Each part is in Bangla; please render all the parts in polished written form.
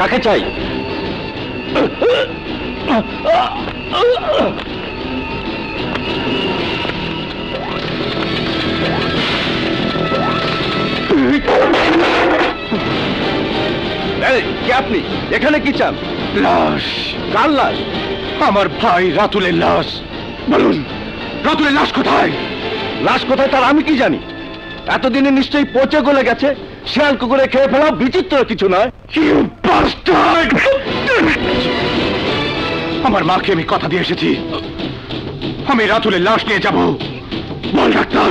কাকে চাই? আপনি এখানে কি চান? লাশ। কার লাশ? আমার ভাই রাতুলের লাশ। বলুন, রাতুলের লাশ কোথায়? লাশ কোথায় তার আমি কি জানি? এতদিনে নিশ্চয়ই পচে গলে গেছে, শিয়াল কুকুরে খেয়ে ফেলা বিচিত্র কিছু নয়। আমার মাকে আমি কথা দিয়ে এসেছি, আমি রাতুলের লাশ নিয়ে যাব। বল ডাক্তার,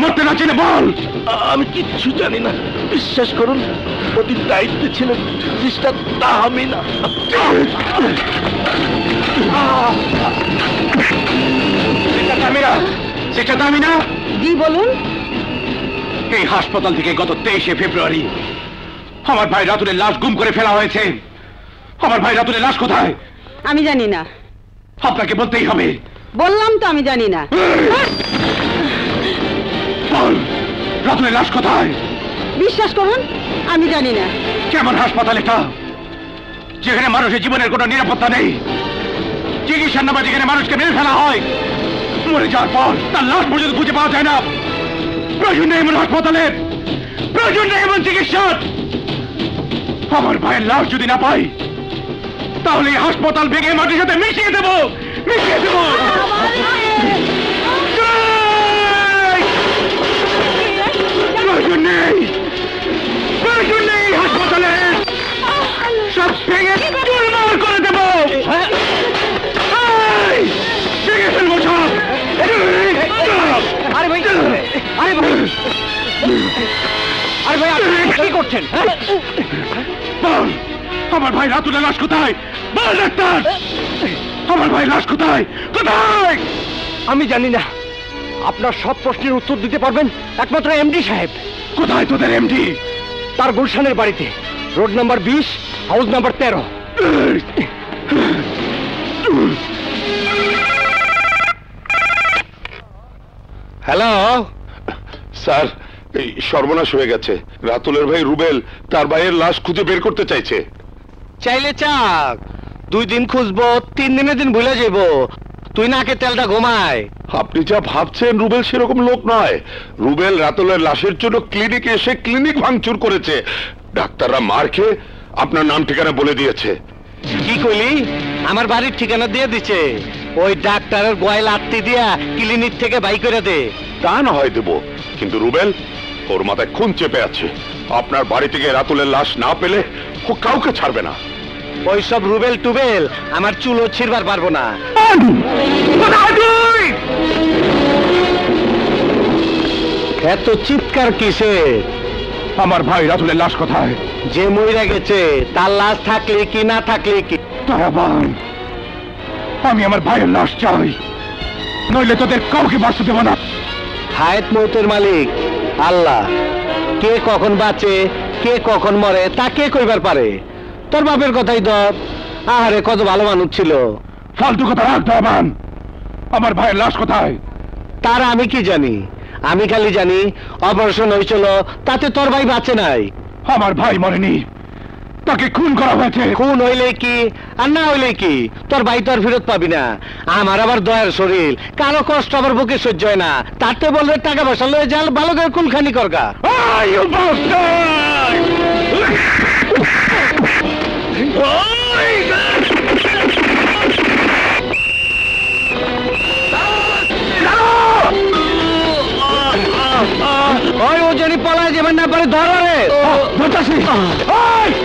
মরতে না চেনে বল। আমি কিচ্ছু জানি না, বিশ্বাস করুন। অতি দায়িত্বে ছিলেন মিস্টার তাহমিনা। জি বলুন। এই হাসপাতাল থেকে গত 23শে ফেব্রুয়ারি আমার ভাই রাতুলের লাশ গুম করে ফেলা হয়েছে। আমার ভাই রাতুলের লাশ কোথায়? আমি জানি না। আপনাকে বলতেই হবে। বললাম তো আমি জানি না। বল, রাতুলের লাশ কোথায়? বিশ্বাস করুন, আমি জানি না। কেমন হাসপাতাল এটা, যেখানে মানুষের জীবনের কোনো নিরাপত্তা নেই? চিকিৎসার নামে যেখানে মানুষকে মেরে ফেলা হয়, মরে যাওয়ার পর তার লাশ পর্যন্ত খুঁজে পাওয়া যায় না। প্রয়োজন নেই এমন হাসপাতালের, প্রয়োজন নেই এমন চিকিৎসার। আমার ভাইয়ের লাশ যদি না পাই, তাহলে এই হাসপাতাল ভেঙে মাটির সাথে মিশিয়ে দেব, মিশিয়ে দেব। প্রয়োজন নেই, প্রয়োজন নেই হাসপাতালের, সব ভেঙে চুরমার করে দেব। আরে ভাই, আরে ভাই, আরে ভাই, আপনি কি করছেন? আমার ভাই রাতুলের লাশ কোথায়? বল ডাক্তার, আমার ভাই লাশ কোথায়? কোথায়? আমি জানি না। আপনার সব প্রশ্নের উত্তর দিতে পারবেন একমাত্র এমডি সাহেব। কোথায় তোদের এমডি? তার গুলশানের বাড়িতে, road number 20, house number 13। Hello sir, এই সর্বনাশ হয়ে গেছে। রাতুলের ভাই রুবেল তার ভাইয়ের লাশ খুঁজে বের করতে চাইছে। চাইলে চাক, 2 দিন খুঁজবো, 3 দিনের দিন ভুলে যাব। তুই নাকে তেলটা ঘুমায়। আপনি যা ভাবছেন, রুবেল সেরকম লোক নয়। রুবেল রাতুলের লাশের জন্য ক্লিনিকে এসে ক্লিনিক ভাঙচুর করেছে। ডাক্তাররা মার খেয়ে আপনার নাম ঠিকানা বলে দিয়েছে। কি কইলি? আমার বাড়ির ঠিকানা দিয়ে দিছে। ওই ডাক্তারের গয়লা আত্মি দিয়া ক্লিনিক থেকে বাই করে দে। তা না হয় দেব, কিন্তু রুবেল, ওর মাথায় খুন চেপে আছে। আপনার বাড়ি থেকে রাতুলের লাশ না পেলে ও কাউকে ছাড়বে না। ওইসব রুবেল টুবেল আমার চুলও ছিড়বার পারবো না। এত চিৎকার কিসে? আমার ভাই রাতুলের লাশ কোথায়? যে মইরা গেছে তার লাশ থাকলে কি না থাকলে কি? আমি আমার ভাইয়ের লাশ চাই, নইলে তোদের কাউকে বাঁচতে দেব না। হায়াত মৌতের মালিক আল্লাহ, কে কখন বাঁচে কে কখন মরে তা কে কইবার পারে? তোর বাপের কথাই দব। আহারে, কত ভালো মানুষ ছিল। ফালতু কথা রাখ দবান। আমার ভাইয়ের লাশ কোথায়? তার আমি কি জানি? আমি খালি জানি অপারেশন হয়েছিল, তাতে তোর ভাই বাঁচে নাই। আমার ভাই মরেনি, তাকে খুন করা হয়েছে। খুন হইলে কি আর না হইলে কি, তোর ভাই তোর ফেরত পাবি না। আমার আবার দয়ার শরীর, কারো কষ্ট আমার বুকে সহ্য হয় না। তাতে বলবে টাকা পয়সা লয়ে যাল, ভালো করে খুনখানি করগা। ওই ও জানি পালায় যাবেন না, পরে ধরা রে।